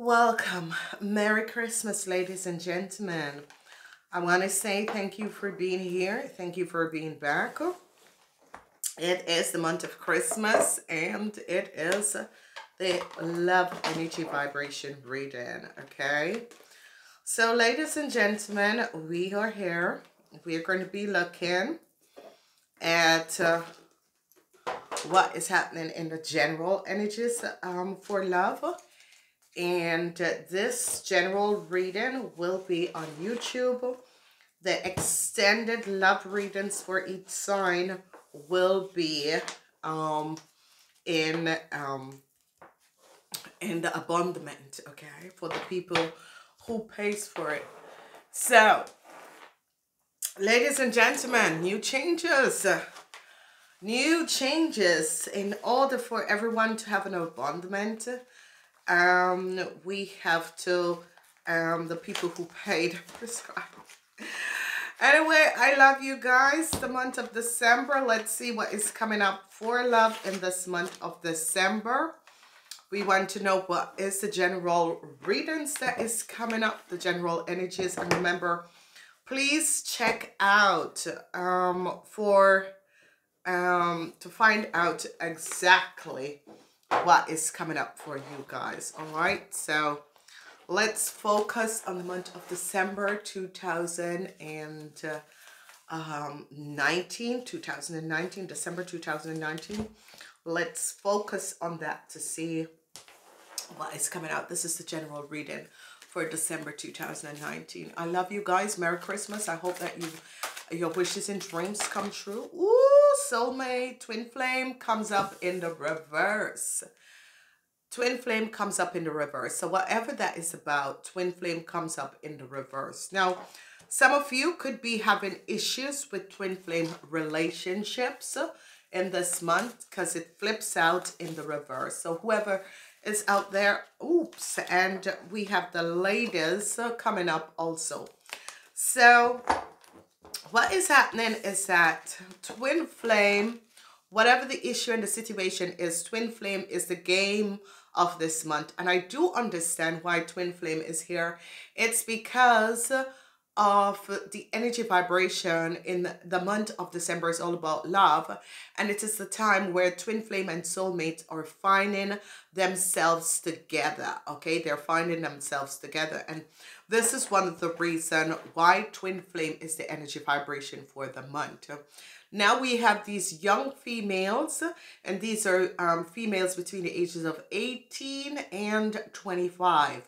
Welcome. Merry Christmas, ladies and gentlemen. I want to say thank you for being here. Thank you for being back. It is the month of Christmas and it is the love energy vibration reading. Okay. So, ladies and gentlemen, we are here. We are going to be looking at what is happening in the general energies for love. And this general reading will be on YouTube. The extended love readings for each sign will be in the abundance, okay, for the people who pays for it. So, ladies and gentlemen, new changes in order for everyone to have an abundance. We have to, the people who paid prescribe. Anyway, I love you guys. The month of December. Let's see what is coming up for love in this month of December. We want to know what is the general readings that is coming up, the general energies. And remember, please check out to find out exactly what is coming up for you guys. All right, so let's focus on the month of December 2019, December 2019. Let's focus on that to see what is coming out. This is the general reading for December 2019. I love you guys. Merry Christmas. I hope that your wishes and dreams come true. Ooh. Soulmate, twin flame comes up in the reverse. Twin flame comes up in the reverse. So whatever that is about, twin flame comes up in the reverse. Now, some of you could be having issues with twin flame relationships in this month because it flips out in the reverse. So whoever is out there, oops, and we have the ladies coming up also. So what is happening is that twin flame, whatever the issue and the situation is, twin flame is the game of this month. And I do understand why twin flame is here. It's because of the energy vibration in the month of December is all about love. And it is the time where twin flame and soulmate are finding themselves together. Okay, they're finding themselves together. And this is one of the reasons why twin flame is the energy vibration for the month. Now we have these young females, and these are females between the ages of 18 and 25.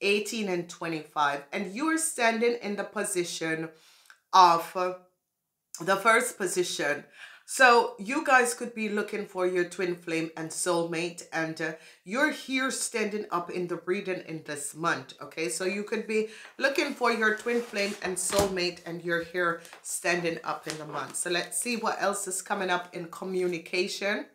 18 and 25, and you're standing in the position of the first position. So you guys could be looking for your twin flame and soulmate, and you're here standing up in the reading in this month. Okay, so you could be looking for your twin flame and soulmate, and you're here standing up in the month. So let's see what else is coming up in communication.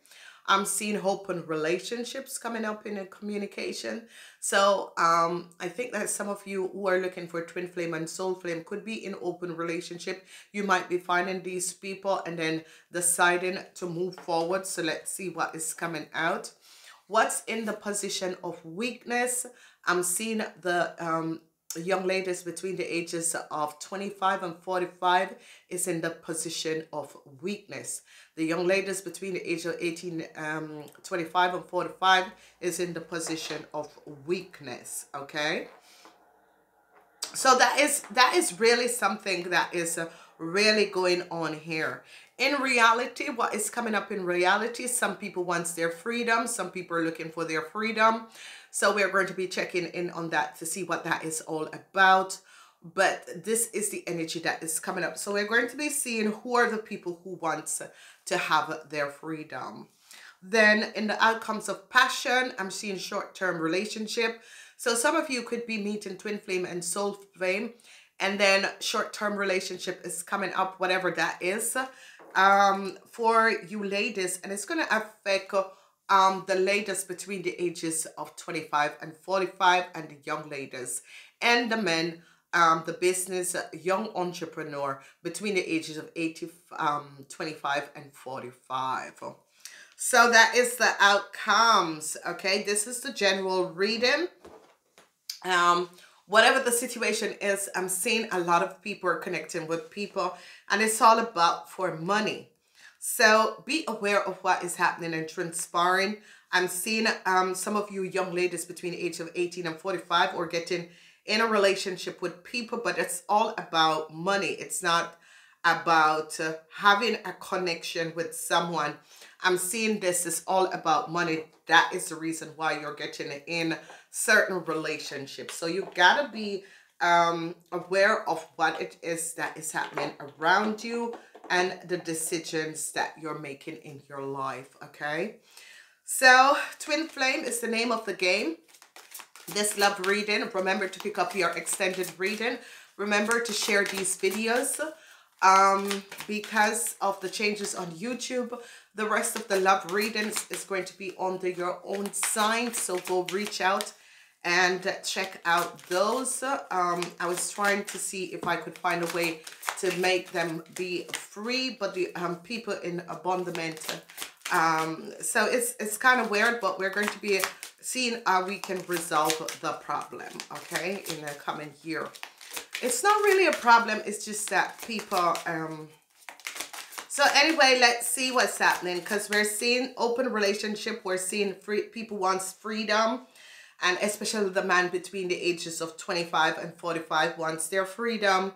I'm seeing hope and relationships coming up in a communication. So I think that some of you who are looking for twin flame and soul flame could be in open relationship. You might be finding these people and then deciding to move forward. So let's see what is coming out. What's in the position of weakness? I'm seeing the young ladies between the ages of 25 and 45 is in the position of weakness. The young ladies between the age of 25 and 45 is in the position of weakness. Okay, so that is really something that is really going on here. In reality, what is coming up in reality, some people want their freedom, some people are looking for their freedom. So we're going to be checking in on that to see what that is all about. But this is the energy that is coming up. So we're going to be seeing who are the people who want to have their freedom. Then in the outcomes of passion, I'm seeing short-term relationship. So some of you could be meeting twin flame and soul flame. And then short-term relationship is coming up, whatever that is, for you ladies. And it's going to affect the ladies between the ages of 25 and 45 and the young ladies and the men, the business young entrepreneur between the ages of 25 and 45. So that is the outcomes. Okay, this is the general reading Whatever the situation is, I'm seeing a lot of people are connecting with people, and it's all about for money. So be aware of what is happening and transpiring. I'm seeing some of you young ladies between the age of 18 and 45 are getting in a relationship with people, but it's all about money. It's not about having a connection with someone. I'm seeing this is all about money. That is the reason why you're getting in certain relationships. So you gotta be aware of what it is that is happening around you and the decisions that you're making in your life, okay? So Twin Flame is the name of the game. This love reading, remember to pick up your extended reading. Remember to share these videos. Because of the changes on YouTube, the rest of the love readings is going to be under your own sign, so go reach out and check out those. I was trying to see if I could find a way to make them be free, but the people in abandonment, so it's kind of weird, but we're going to be seeing how we can resolve the problem, okay, in the coming year. It's not really a problem, it's just that people, so anyway, let's see what's happening, because we're seeing open relationship, we're seeing free, people wants freedom, and especially the man between the ages of 25 and 45 wants their freedom.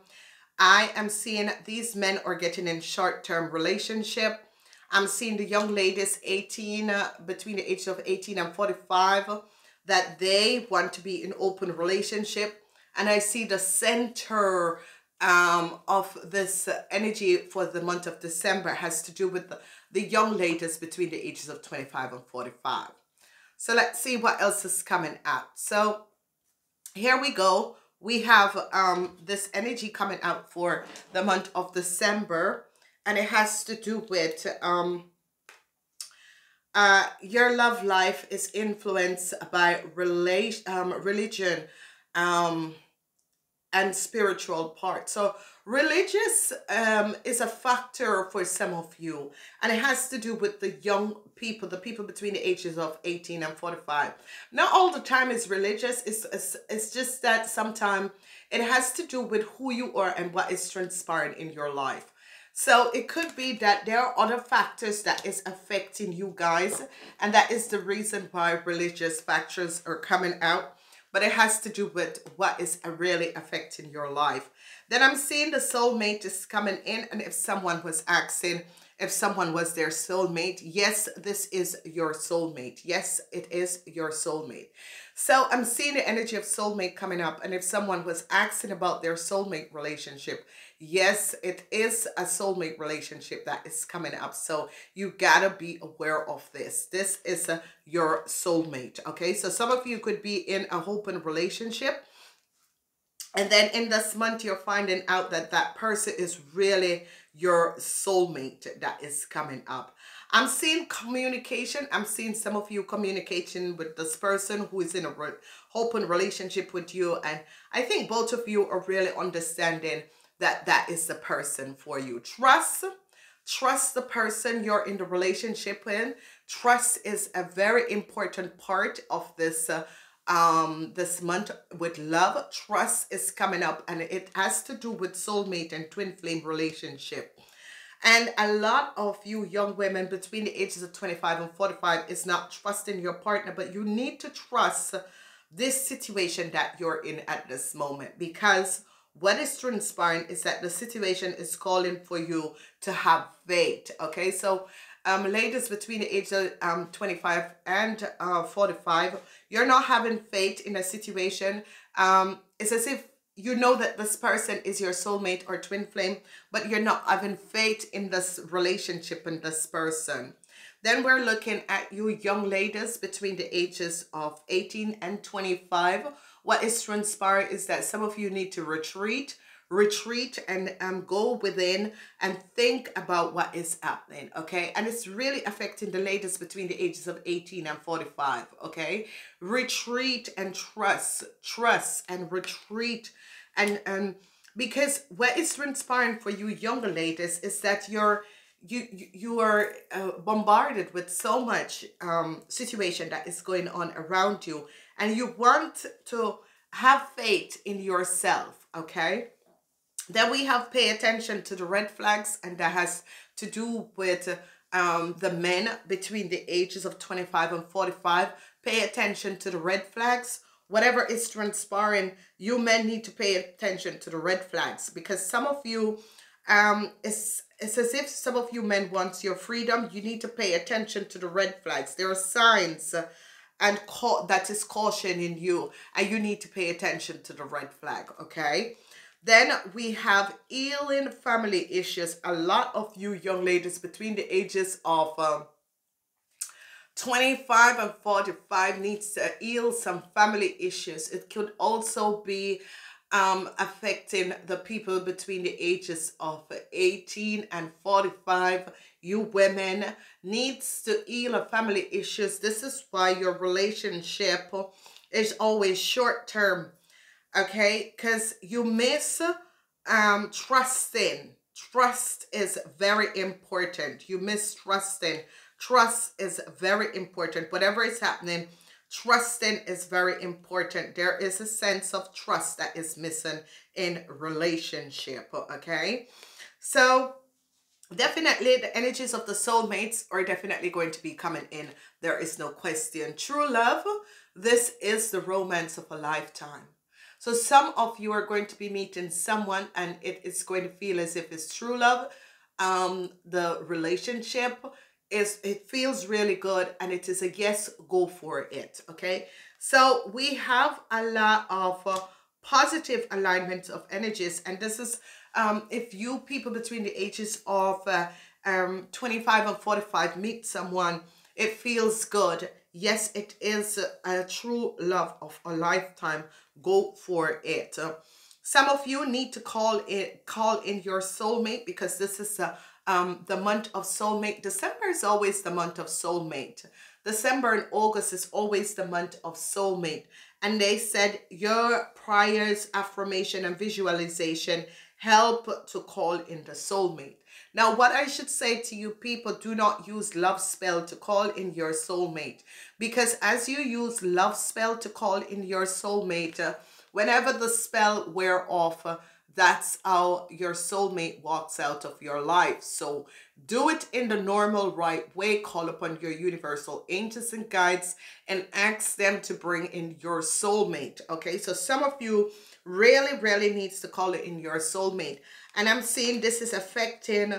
I am seeing these men are getting in short-term relationship. I'm seeing the young ladies between the ages of 18 and 45 that they want to be in open relationship. And I see the center of this energy for the month of December has to do with the young ladies between the ages of 25 and 45. So let's see what else is coming out. So here we go. We have this energy coming out for the month of December. And it has to do with your love life is influenced by religion. And spiritual part. So religious is a factor for some of you, and it has to do with the young people, the people between the ages of 18 and 45. Not all the time is religious, it's just that sometimes it has to do with who you are and what is transpiring in your life. So it could be that there are other factors that is affecting you guys, and that is the reason why religious factors are coming out. But it has to do with what is really affecting your life. Then I'm seeing the soulmate is coming in, and if someone was asking if someone was their soulmate, yes, this is your soulmate. Yes, it is your soulmate. So I'm seeing the energy of soulmate coming up, and if someone was asking about their soulmate relationship, yes, it is a soulmate relationship that is coming up. So you gotta be aware of this. This is your soulmate, okay? So some of you could be in a open relationship, and then in this month, you're finding out that that person is really your soulmate that is coming up. I'm seeing communication. I'm seeing some of you communicating with this person who is in a open relationship with you. And I think both of you are really understanding that that is the person for you. Trust the person you're in the relationship with. Trust is a very important part of this this month with love. Trust is coming up, and it has to do with soulmate and twin flame relationship. And a lot of you young women between the ages of 25 and 45 is not trusting your partner, but you need to trust this situation that you're in at this moment, because what is transpiring is that the situation is calling for you to have faith, okay? So ladies between the ages of 25 and 45, you're not having faith in a situation. It's as if you know that this person is your soulmate or twin flame, but you're not having faith in this relationship and this person. Then we're looking at you young ladies between the ages of 18 and 25. What is transpiring is that some of you need to retreat and go within and think about what is happening, okay? And it's really affecting the ladies between the ages of 18 and 45, okay? Retreat and trust and retreat, and because what is transpiring for you younger ladies is that you are bombarded with so much situation that is going on around you, and you want to Have faith in yourself, okay? Then we have pay attention to the red flags, and that has to do with the men between the ages of 25 and 45. Pay attention to the red flags. Whatever is transpiring, you men need to pay attention to the red flags, because some of you, it's as if some of you men want your freedom. You need to pay attention to the red flags. There are signs and that is cautioning you, and you need to pay attention to the red flag, okay? Then we have healing family issues. A lot of you young ladies between the ages of 25 and 45 needs to heal some family issues. It could also be affecting the people between the ages of 18 and 45. You women needs to heal a family issues. This is why your relationship is always short term, okay? Because you miss trusting. Trust is very important. You miss trusting. Trust is very important. Whatever is happening, trusting is very important. There is a sense of trust that is missing in relationship, okay? So definitely the energies of the soulmates are definitely going to be coming in. There is no question. True love, this is the romance of a lifetime. So some of you are going to be meeting someone and it is going to feel as if it's true love. The relationship it feels really good, and it is a yes, go for it, okay? So we have a lot of positive alignment of energies, and this is if you people between the ages of 25 and 45 meet someone, it feels good. Yes, it is a true love of a lifetime. Go for it. Some of you need to call in your soulmate, because this is the month of soulmate. December is always the month of soulmate. December and August is always the month of soulmate. And they said your prayers, affirmation, and visualization help to call in the soulmate. Now, what I should say to you people, do not use love spell to call in your soulmate, because as you use love spell to call in your soulmate, whenever the spell wear off, that's how your soulmate walks out of your life. So do it in the normal, right way. Call upon your universal angels and guides and ask them to bring in your soulmate. Okay, so some of you really, really needs to call in your soulmate. And I'm seeing this is affecting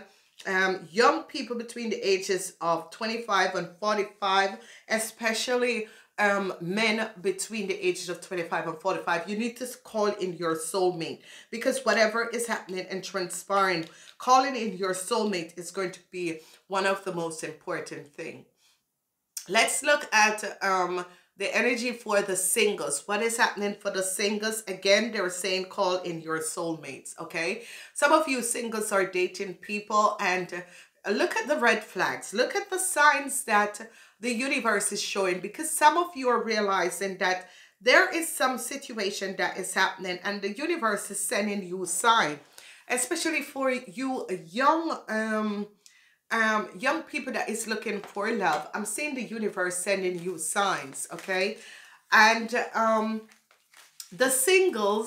young people between the ages of 25 and 45, especially men between the ages of 25 and 45, you need to call in your soulmate, because whatever is happening and transpiring, calling in your soulmate is going to be one of the most important thing. Let's look at the energy for the singles. What is happening for the singles? Again, they're saying call in your soulmates, okay? Some of you singles are dating people, and look at the red flags. Look at the signs that the universe is showing, because some of you are realizing that there is some situation that is happening and the universe is sending you a sign, especially for you young young people that is looking for love. I'm seeing the universe sending you signs, okay? And the single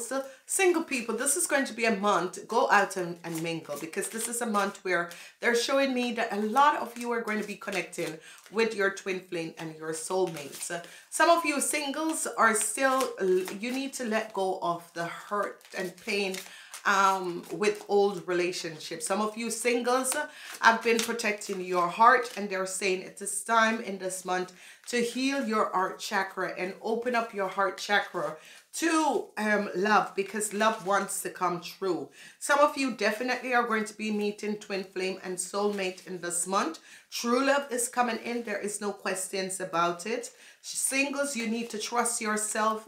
people, this is going to be a month, go out and mingle, because this is a month where they're showing me that a lot of you are going to be connecting with your twin flame and your soulmates. Some of you singles are still, you need to let go of the hurt and pain with old relationships. Some of you singles have been protecting your heart, and they're saying it is time in this month to heal your heart chakra and open up your heart chakra to love, because love wants to come true. Some of you definitely are going to be meeting twin flame and soulmate in this month. True love is coming in. There is no questions about it. Singles, you need to trust yourself,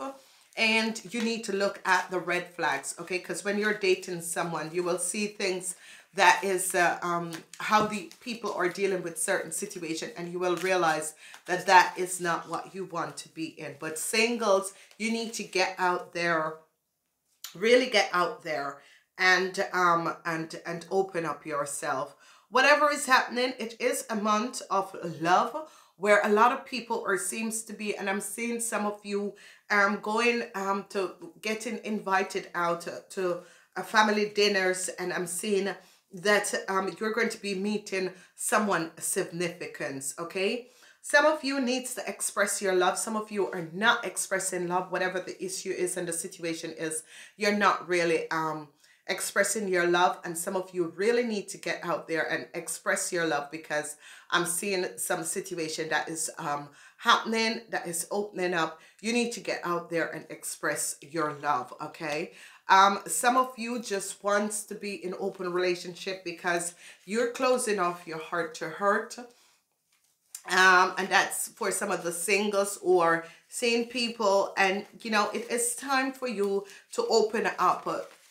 and you need to look at the red flags, okay? Because when you're dating someone, you will see things that is how the people are dealing with certain situation, and you will realize that that is not what you want to be in. But singles, you need to get out there, really get out there, and open up yourself. Whatever is happening, it is a month of love. where a lot of people, or seems to be, and I'm seeing some of you going to getting invited out to family dinners, and I'm seeing that you're going to be meeting someone significant, okay? Some of you needs to express your love. Some of you are not expressing love. Whatever the issue is and the situation is, you're not really expressing your love, and some of you really need to get out there and express your love, because I'm seeing some situation that is happening, that is opening up. You need to get out there and express your love, okay? Some of you just wants to be in open relationship because you're closing off your heart to hurt. And that's for some of the singles or seeing people, and you know, it is time for you to open up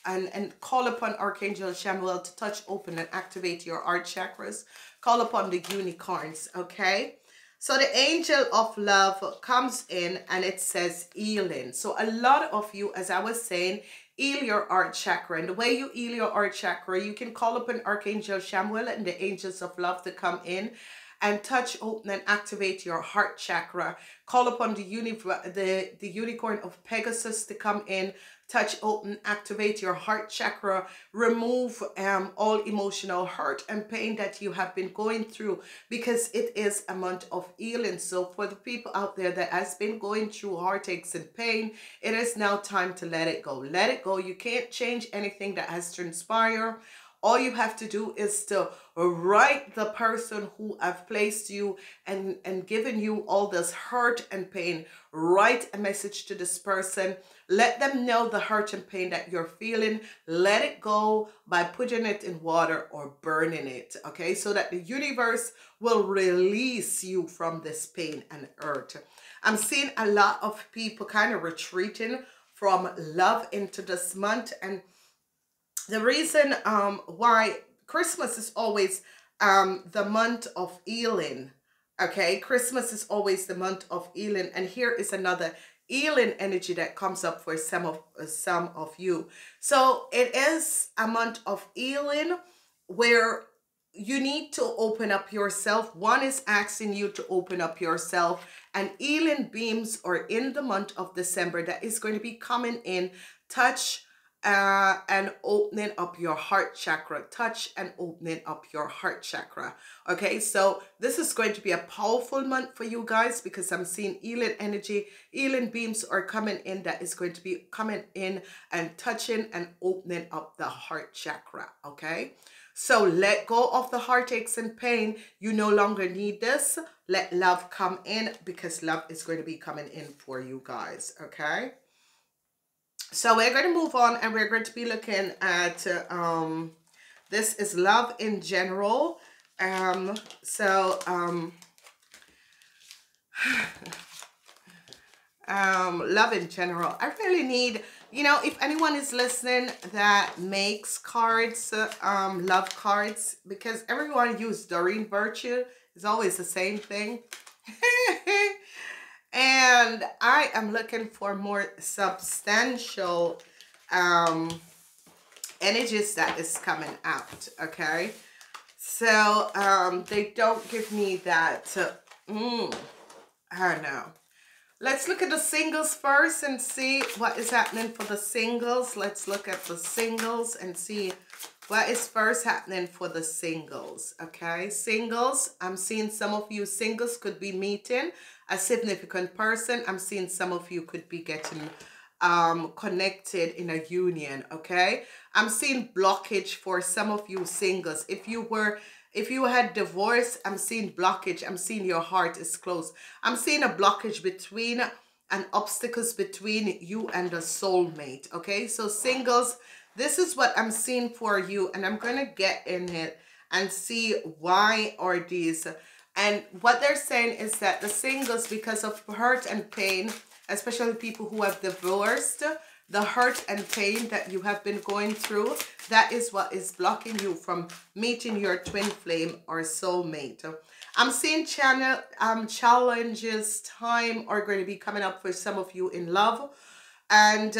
and call upon Archangel Shamuel to touch, open, and activate your heart chakras. Call upon the unicorns, okay? So the angel of love comes in and it says healing. So a lot of you, as I was saying, heal your heart chakra. And the way you heal your heart chakra, you can call upon Archangel Shamuel and the angels of love to come in and touch, open, and activate your heart chakra. Call upon the unicorn of Pegasus to come in, touch, open, activate your heart chakra. Remove all emotional hurt and pain that you have been going through, because it is a month of healing. So for the people out there that has been going through heartaches and pain, it is now time to let it go. Let it go. You can't change anything that has transpired. All you have to do is to right the person who have placed you and given you all this hurt and pain. Write a message to this person. Let them know the hurt and pain that you're feeling. Let it go by putting it in water or burning it, okay? So that the universe will release you from this pain and hurt. I'm seeing a lot of people kind of retreating from love into this month, and the reason why Christmas is always the month of healing, okay? Christmas is always the month of healing, and here is another healing energy that comes up for some of you. So it is a month of healing where you need to open up yourself. One is asking you to open up yourself, and healing beams are in the month of December that is going to be coming in, touch, and opening up your heart chakra. Touch and opening up your heart chakra, okay? So this is going to be a powerful month for you guys, because I'm seeing healing energy, healing beams are coming in that is going to be coming in and touching and opening up the heart chakra, okay? So let go of the heartaches and pain. You no longer need this. Let love come in, because love is going to be coming in for you guys, okay? So we're going to move on, and we're going to be looking at, this is love in general. Love in general. I really need, you know, if anyone is listening that makes cards, love cards, because everyone uses Doreen Virtue. It's always the same thing. And I am looking for more substantial energies that is coming out, okay? So they don't give me that. I don't know. Let's look at the singles first and see what is happening for the singles. Let's look at the singles and see what is first happening for the singles, okay? Singles, I'm seeing some of you singles could be meeting a significant person. I'm seeing some of you could be getting connected in a union, okay? I'm seeing blockage for some of you singles. If you had divorce, I'm seeing blockage. I'm seeing your heart is closed. I'm seeing a blockage between and obstacles between you and a soulmate, okay? So singles, this is what I'm seeing for you, and I'm gonna get in it and see why are these. And what they're saying is that the singles, because of hurt and pain, especially people who have divorced, the hurt and pain that you have been going through, that is what is blocking you from meeting your twin flame or soulmate. I'm seeing challenges, time are going to be coming up for some of you in love. And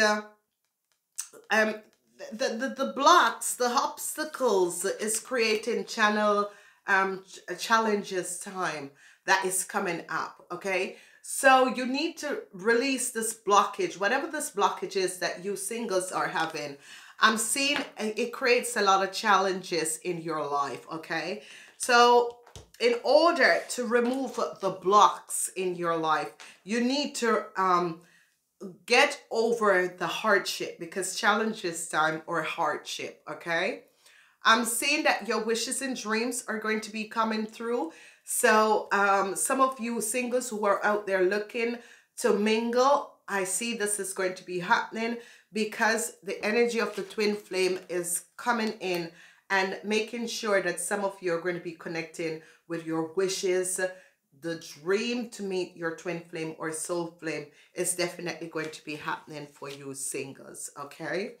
the blocks, the obstacles is creating challenges, time that is coming up, okay? So you need to release this blockage, whatever this blockage is that you singles are having. I'm seeing it creates a lot of challenges in your life, okay? So in order to remove the blocks in your life, you need to get over the hardship, because challenges time or hardship, okay? I'm seeing that your wishes and dreams are going to be coming through. So some of you singles who are out there looking to mingle, I see this is going to be happening, because the energy of the twin flame is coming in and making sure that some of you are going to be connecting with your wishes. The dream to meet your twin flame or soul flame is definitely going to be happening for you singles, okay?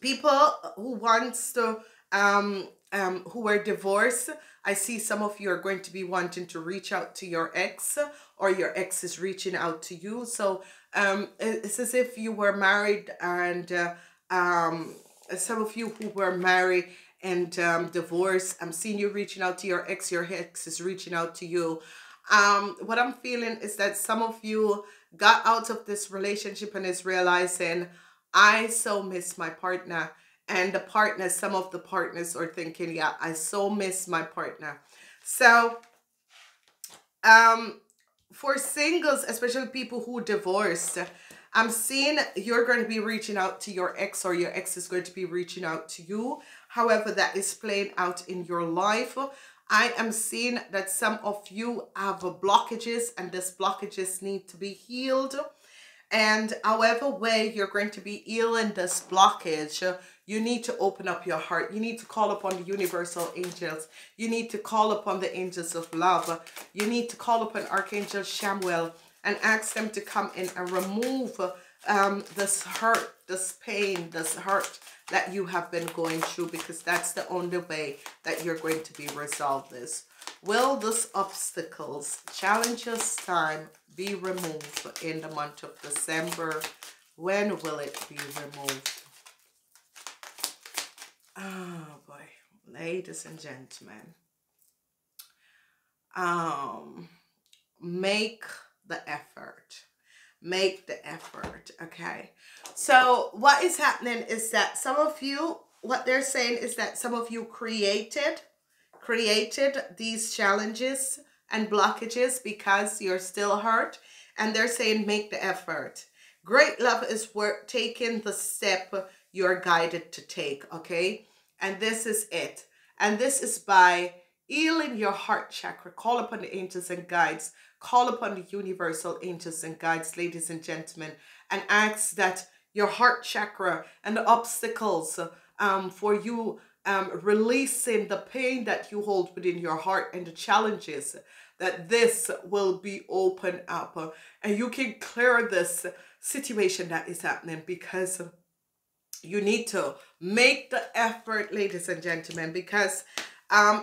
People who wants to who are divorced, I see some of you are going to be wanting to reach out to your ex, or your ex is reaching out to you. So it's as if you were married, and some of you who were married and divorced, I'm seeing you reaching out to your ex is reaching out to you. What I'm feeling is that some of you got out of this relationship and is realizing, I so miss my partner. And the partners, some of the partners are thinking, yeah, I so miss my partner. So for singles, especially people who divorced, I'm seeing you're going to be reaching out to your ex, or your ex is going to be reaching out to you. However that is playing out in your life, I am seeing that some of you have blockages, and these blockages need to be healed. And however way you're going to be healing this blockage, you need to open up your heart. You need to call upon the universal angels. You need to call upon the angels of love. You need to call upon Archangel Shamuel and ask them to come in and remove this hurt, this pain, this hurt that you have been going through, because that's the only way that you're going to be resolved this. Will these obstacles, challenges, time be removed in the month of December? When will it be removed? Oh boy, ladies and gentlemen, make the effort. Make the effort, okay? So what is happening is that some of you, what they're saying is that some of you created these challenges and blockages because you're still hurt, and they're saying make the effort. Great love is worth taking the step you're guided to take, okay? And this is it. And this is by healing your heart chakra. Call upon the angels and guides. Call upon the universal angels and guides, ladies and gentlemen, and ask that your heart chakra and the obstacles for you releasing the pain that you hold within your heart and the challenges, that this will be opened up and you can clear this situation that is happening, because you need to make the effort, ladies and gentlemen, because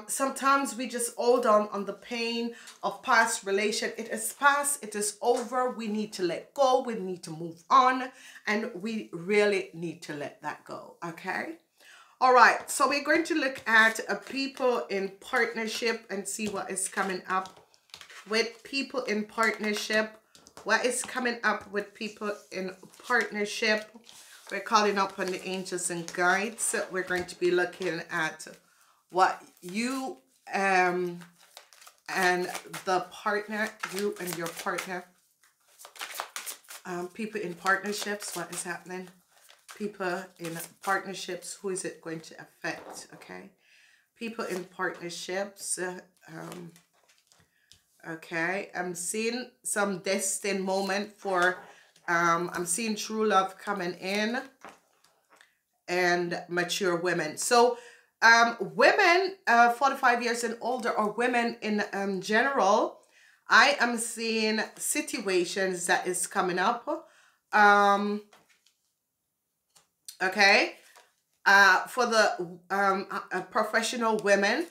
sometimes we just hold on the pain of past relation. It is past, it is over. We need to let go, we need to move on, and we really need to let that go, okay? All right, so we're going to look at people in partnership and see what is coming up with people in partnership. What is coming up with people in partnership? We're calling up on the angels and guides. So we're going to be looking at what you and the partner, you and your partner, people in partnerships, what is happening? People in partnerships, who is it going to affect, okay? People in partnerships, okay, I'm seeing some destined moment for, I'm seeing true love coming in and mature women. So women 45 years and older, or women in general, I am seeing situations that is coming up. Okay, for the professional women,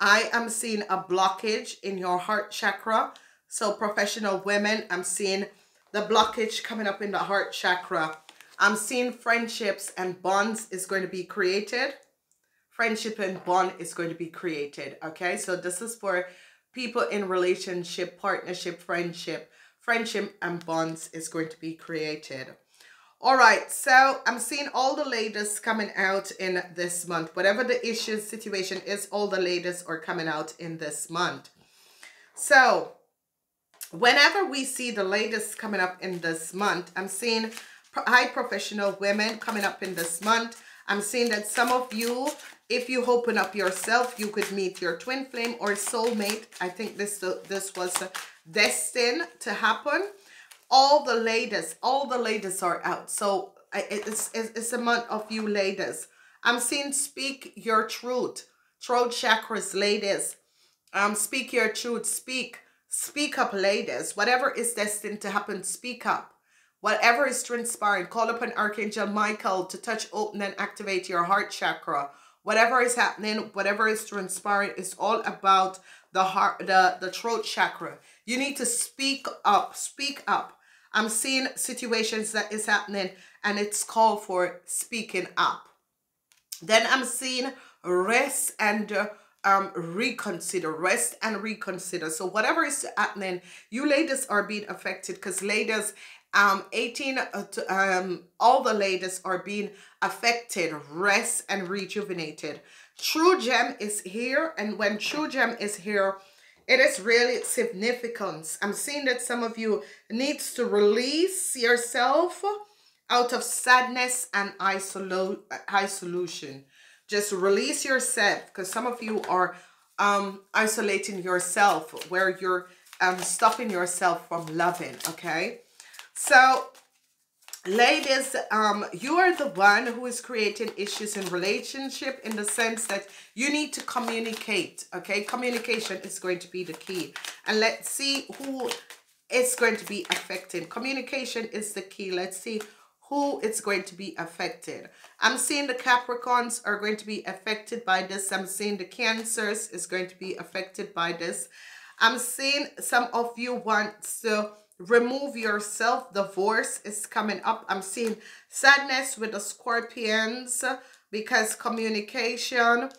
I am seeing a blockage in your heart chakra. So professional women, I'm seeing the blockage coming up in the heart chakra. I'm seeing friendships and bonds is going to be created. Friendship and bond is going to be created, okay? So this is for people in relationship, partnership, friendship and bonds is going to be created. All right, so I'm seeing all the latest coming out in this month. Whatever the issue, situation is, all the latest are coming out in this month. So whenever we see the latest coming up in this month, I'm seeing high professional women coming up in this month. I'm seeing that some of you, if you open up yourself, you could meet your twin flame or soulmate. I think this was destined to happen. All the latest are out. So it's a month of you ladies. I'm seeing speak your truth. Throat chakras, ladies. Speak your truth. Speak up, ladies. Whatever is destined to happen, speak up. Whatever is transpiring, call upon Archangel Michael to touch, open, and activate your heart chakra. Whatever is happening, whatever is transpiring, is all about the heart, the throat chakra. You need to speak up. Speak up. I'm seeing situations that is happening and it's called for speaking up. Then I'm seeing rest and reconsider. Rest and reconsider. So whatever is happening, you ladies are being affected, because ladies, all the ladies are being affected. Rest and rejuvenated. True Gem is here, and when True Gem is here, it is really significant. I'm seeing that some of you needs to release yourself out of sadness and isolation. Just release yourself, because some of you are isolating yourself, where you're stopping yourself from loving, okay? So, ladies, you are the one who is creating issues in relationship, in the sense that you need to communicate, okay? Communication is going to be the key. And let's see who it's going to be affected. Communication is the key. Let's see who it's going to be affected. I'm seeing the Capricorns are going to be affected by this. I'm seeing the Cancers is going to be affected by this. I'm seeing some of you want to remove yourself. Divorce is coming up. I'm seeing sadness with the Scorpions because communication.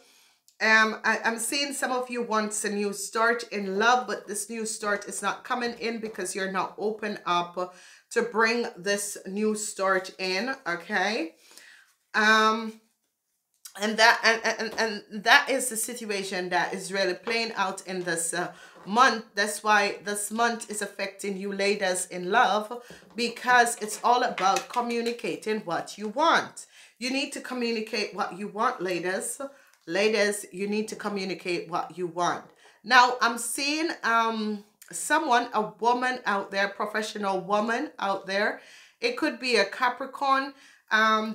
I'm seeing some of you want a new start in love, but this new start is not coming in because you're not open up to bring this new start in, okay? And that is the situation that is really playing out in this month. That's why this month is affecting you ladies in love, because it's all about communicating what you want. You need to communicate what you want, ladies. Ladies, you need to communicate what you want. Now, I'm seeing a woman out there, professional woman out there. It could be a Capricorn.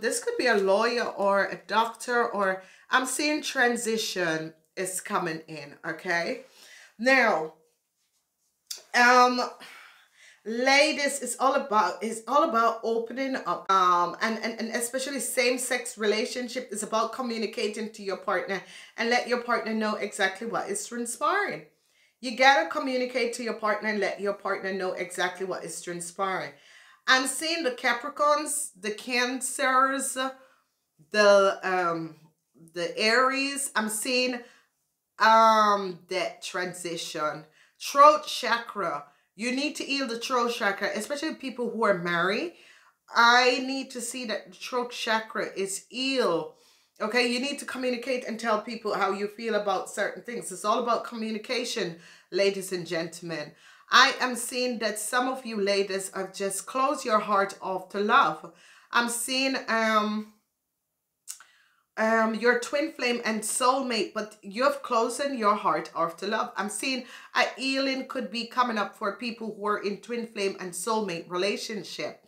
This could be a lawyer or a doctor, or I'm seeing transition is coming in, okay? Now, ladies, it's all about opening up, and especially same-sex relationship is about communicating to your partner and let your partner know exactly what is transpiring. You gotta communicate to your partner and let your partner know exactly what is transpiring. I'm seeing the Capricorns, the Cancers, the Aries. I'm seeing that transition. Throat chakra, you need to heal the throat chakra, especially people who are married. I need to see that the throat chakra is healed, okay? You need to communicate and tell people how you feel about certain things. It's all about communication, ladies and gentlemen. I am seeing that some of you ladies have just closed your heart off to love. I'm seeing your twin flame and soulmate, but you have closed your heart off to love. I'm seeing a healing could be coming up for people who are in twin flame and soulmate relationship.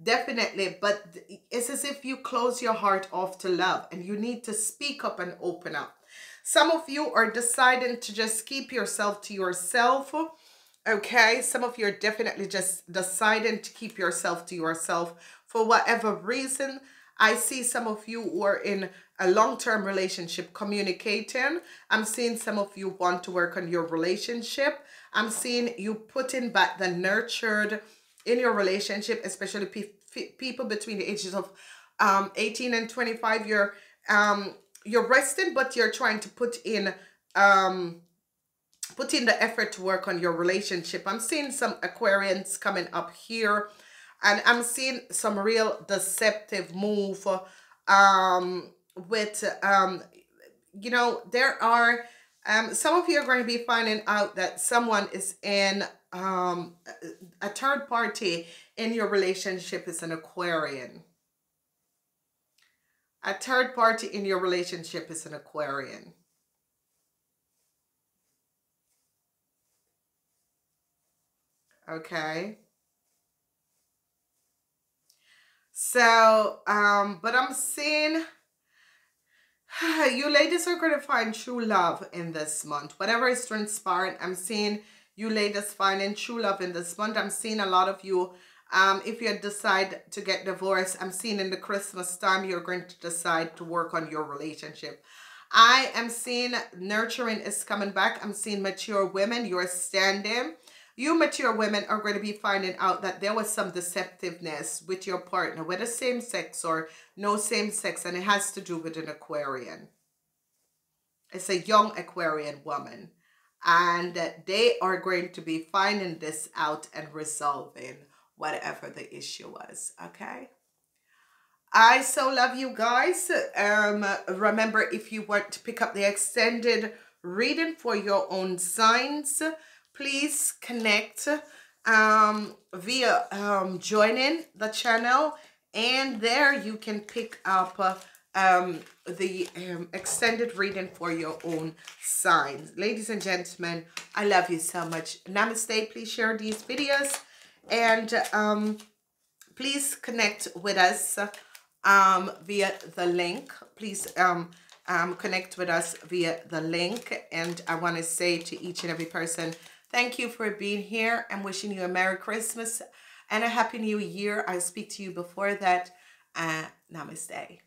Definitely, but it's as if you close your heart off to love, and you need to speak up and open up. Some of you are deciding to just keep yourself to yourself. Okay, some of you are definitely just deciding to keep yourself to yourself for whatever reason. I see some of you who are in a long-term relationship communicating. I'm seeing some of you want to work on your relationship. I'm seeing you putting back the nurtured in your relationship, especially people between the ages of 18 and 25. You're resting, but you're trying to put in Put in the effort to work on your relationship. I'm seeing some Aquarians coming up here, and I'm seeing some real deceptive move with, you know, there are, some of you are going to be finding out that someone is in a third party in your relationship is an Aquarian. A third party in your relationship is an Aquarian. Okay. So, but I'm seeing you ladies are going to find true love in this month. Whatever is transpiring, I'm seeing you ladies finding true love in this month. I'm seeing a lot of you. If you decide to get divorced, I'm seeing in the Christmas time, you're going to decide to work on your relationship. I am seeing nurturing is coming back. I'm seeing mature women. You're standing. You mature women are going to be finding out that there was some deceptiveness with your partner, whether same sex or no same sex, and it has to do with an Aquarian. It's a young Aquarian woman, and they are going to be finding this out and resolving whatever the issue was, okay? I so love you guys. Remember, if you want to pick up the extended reading for your own signs, please connect via joining the channel, and there you can pick up the extended reading for your own signs. Ladies and gentlemen, I love you so much. Namaste. Please share these videos. And please connect with us via the link. Please connect with us via the link. And I want to say to each and every person, thank you for being here. I'm wishing you a Merry Christmas and a Happy New Year. I'll speak to you before that. Namaste.